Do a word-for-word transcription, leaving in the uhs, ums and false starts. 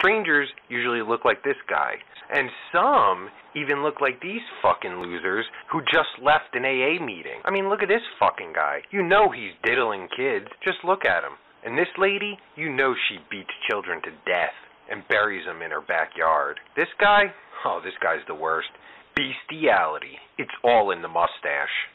strangers usually look like this guy. And some even look like these fucking losers who just left an A A meeting. I mean, look at this fucking guy. You know he's diddling kids. Just look at him. And this lady, you know she beats children to death and buries them in her backyard. This guy? Oh, this guy's the worst. Bestiality. It's all in the mustache.